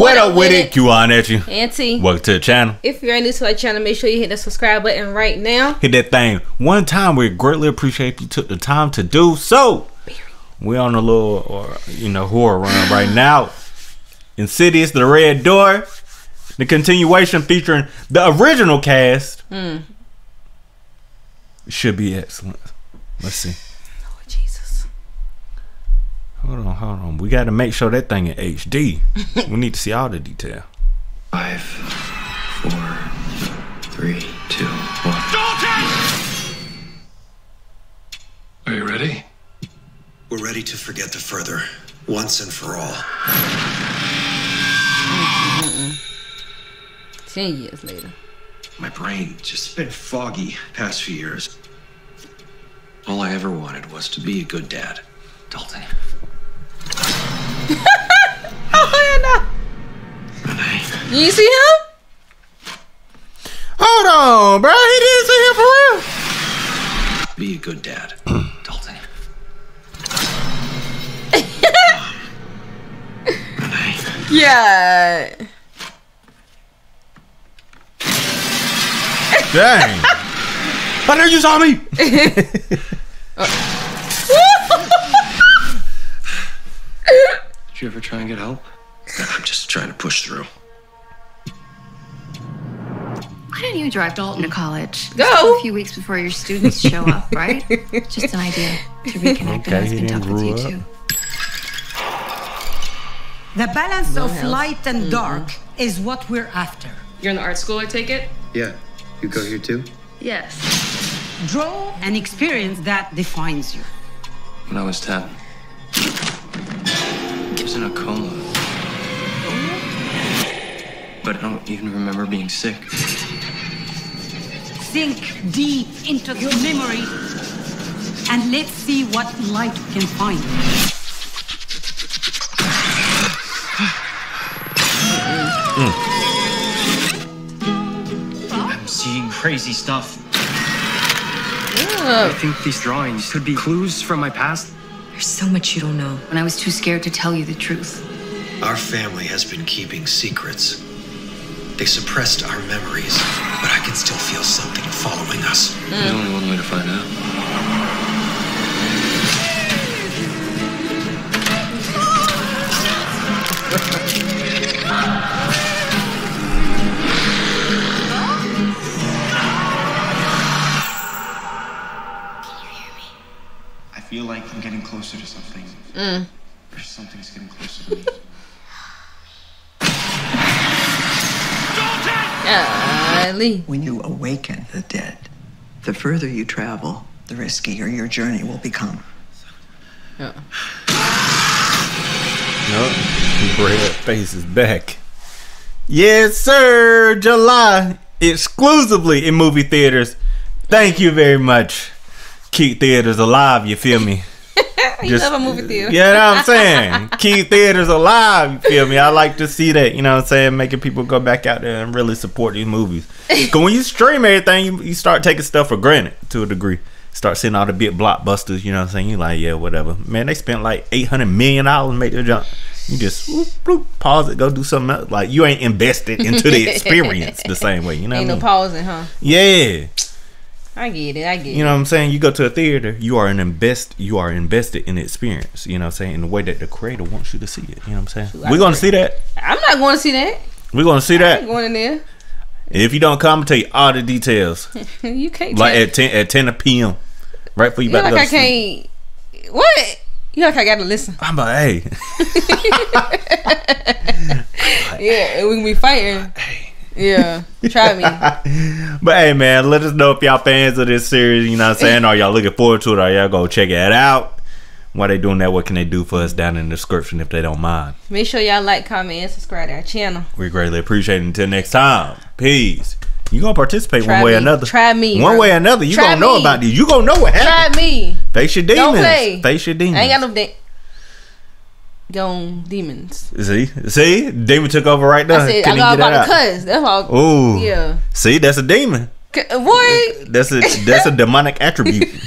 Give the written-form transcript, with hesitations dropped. What up with it? Q-on at you. Auntie. Welcome to the channel. If you're new to our channel, make sure you hit that subscribe button right now. Hit that thing one time. We greatly appreciate you took the time to do so. We're on a little, horror run right now. Insidious, The Red Door. The continuation featuring the original cast. Should be excellent. Let's see. Oh, Jesus. Hold on. We got to make sure that thing in HD. We need to see all the detail. 5, 4, 3, 2, 1. Dalton! Are you ready? We're ready to forget the further, once and for all. 10 years later. My brain just been foggy past few years. All I ever wanted was to be a good dad. Dalton. Oh, no. You see him? Hold on, bro. He didn't see him for real. Be a good dad. Dalton. Yeah. Dang. I know you saw me. Did you ever try and get help? No, I'm just trying to push through. Why don't you drive Dalton to college? Go a few weeks before your students show up, right? Just an idea to reconnect. Okay, it's been tough with you too. The balance of light and dark is what we're after. You're in the art school, I take it? Yeah. You go here too? Yes. Draw an experience that defines you. When I was 10, I was in a coma. But I don't even remember being sick. Think deep into your memory and let's see what light can find. Seeing crazy stuff. Yeah. I think these drawings could be clues from my past. There's so much you don't know, and I was too scared to tell you the truth. Our family has been keeping secrets. They suppressed our memories, but I can still feel something following us. There's only one way to find out. I feel like I'm getting closer to something. Or something's getting closer to me. When you awaken the dead, the further you travel, the riskier your journey will become. Red face is back. Yes, sir. July exclusively in movie theaters. Thank you very much. Keep theaters alive, you feel me? You love a movie theater. Yeah, you know what I'm saying? Keep theaters alive, you feel me? I like to see that, you know what I'm saying? Making people go back out there and really support these movies. Because when you stream everything, you start taking stuff for granted to a degree. Start seeing all the big blockbusters, you know what I'm saying? You like, yeah, whatever. Man, they spent like $800 million to make their jump. You just bloop, pause it, go do something else. Like, you ain't invested into the experience the same way, you know what I mean? No pausing, huh? Yeah. I get it. You know what I'm saying? You go to a theater, you are invested in the experience, you know what I'm saying, in the way that the creator wants you to see it. You know what I'm saying? We're gonna see that. I'm not gonna see that. We're gonna see that. I ain't going in there. If you don't commentate all the details. You can't like at 10 p.m. Right for you about to go to sleep. What? You know, like I gotta listen. I'm like, hey. Yeah, we can be fighting. Yeah, try me. But hey man, let us know if y'all fans of this series, you know what I'm saying? Are y'all looking forward to it? Are y'all go check it out? While they doing that, what can they do for us down in the description if they don't mind? Make sure y'all like, comment, and subscribe to our channel. We greatly appreciate it. Until next time, peace. You gonna participate one way or another. Try me. One way or another, you gonna know about this. You gonna know what happened. Try me. Face your demons. Don't play. Face your demons. I ain't got no demons. See, demon took over right now. I said, I got about to cuss. That's all. Ooh, yeah. See, that's a demon. What? That's a demonic attribute.